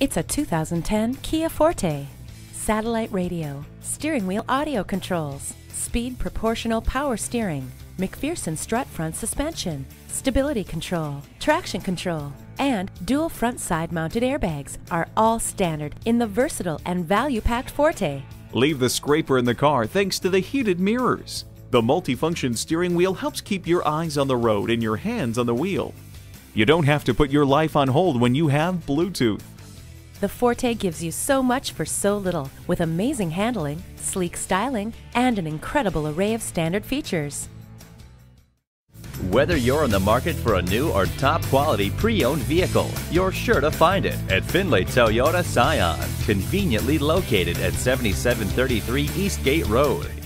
It's a 2010 Kia Forte. Satellite radio, steering wheel audio controls, speed proportional power steering, McPherson strut front suspension, stability control, traction control, and dual front side mounted airbags are all standard in the versatile and value-packed Forte. Leave the scraper in the car thanks to the heated mirrors. The multifunction steering wheel helps keep your eyes on the road and your hands on the wheel. You don't have to put your life on hold when you have Bluetooth. The Forte gives you so much for so little, with amazing handling, sleek styling, and an incredible array of standard features. Whether you're in the market for a new or top-quality pre-owned vehicle, you're sure to find it at Findlay Toyota Scion, conveniently located at 7733 Eastgate Road.